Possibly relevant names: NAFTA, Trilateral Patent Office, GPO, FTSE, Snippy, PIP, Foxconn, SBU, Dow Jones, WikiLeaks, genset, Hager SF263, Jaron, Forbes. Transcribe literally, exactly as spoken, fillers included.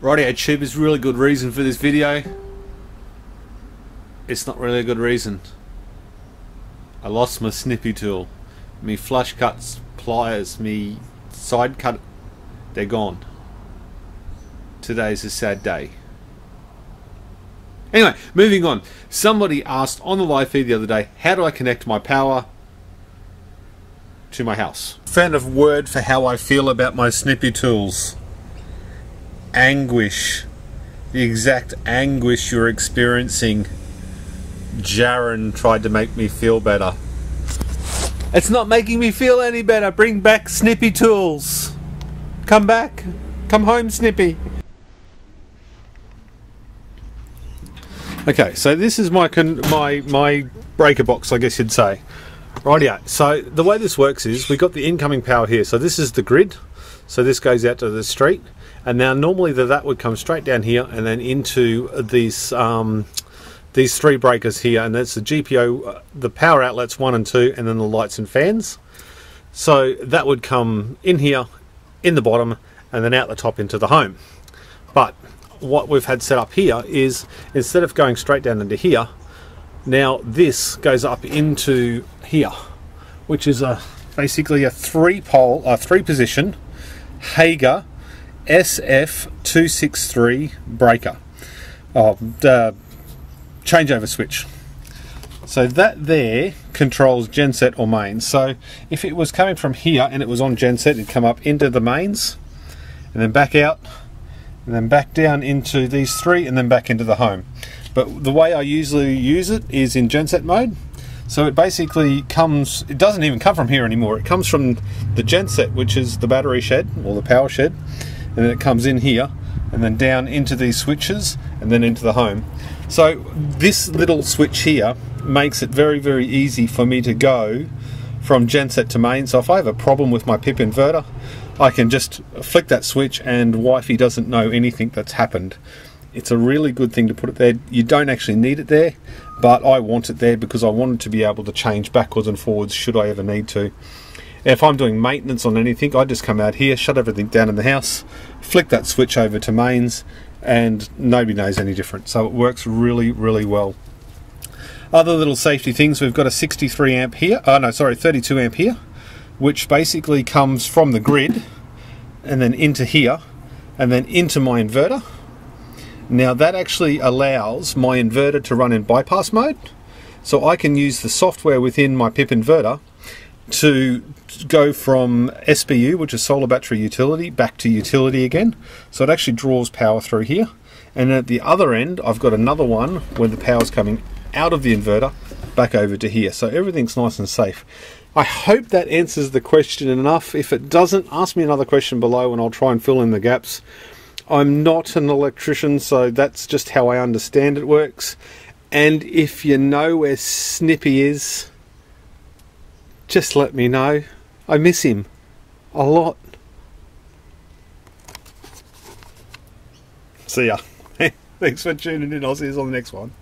Radio tube is really good reason for this video. It's not really a good reason. I lost my Snippy tool. Me flush cuts, pliers, me side cut, they're gone. Today's a sad day. Anyway, moving on. Somebody asked on the live feed the other day, how do I connect my power to my house? Fan of word for how I feel about my Snippy tools. Anguish. The exact anguish you're experiencing. Jaron tried to make me feel better. It's not making me feel any better. Bring back Snippy tools. Come back. Come home, Snippy. Okay, so this is my con my my breaker box, I guess you'd say. Rightio. So the way this works is we got the incoming power here. So this is the grid. So this goes out to the street, and now normally the, that would come straight down here and then into these um, these three breakers here, and that's the G P O, the power outlets one and two, and then the lights and fans. So that would come in here, in the bottom, and then out the top into the home. But what we've had set up here is, instead of going straight down into here, now this goes up into here, which is a basically a three pole, a three position Hager S F two six three breaker, oh, uh, changeover switch. So that there controls genset or mains. So if it was coming from here and it was on genset, it'd come up into the mains and then back out, and then back down into these three, and then back into the home. But the way I usually use it is in genset mode. So it basically comes, it doesn't even come from here anymore. It comes from the genset, which is the battery shed, or the power shed, and then it comes in here, and then down into these switches, and then into the home. So this little switch here makes it very, very easy for me to go from genset to main. So if I have a problem with my P I P inverter, I can just flick that switch and Wi-Fi doesn't know anything that's happened. It's a really good thing to put it there. You don't actually need it there, but I want it there because I wanted to be able to change backwards and forwards should I ever need to. If I'm doing maintenance on anything, I just come out here, shut everything down in the house, flick that switch over to mains, and nobody knows any different. So it works really, really well. Other little safety things, we've got a sixty-three amp here, oh no, sorry, thirty-two amp here, which basically comes from the grid and then into here and then into my inverter. Now that actually allows my inverter to run in bypass mode, so I can use the software within my P I P inverter to go from S B U, which is solar battery utility, back to utility again. So it actually draws power through here, and at the other end I've got another one where the power's coming out of the inverter back over to here. So everything's nice and safe. I hope that answers the question enough. If it doesn't, ask me another question below and I'll try and fill in the gaps. I'm not an electrician, so that's just how I understand it works. And if you know where Snippy is, just let me know. I miss him a lot. See ya. Thanks for tuning in. I'll see you on the next one.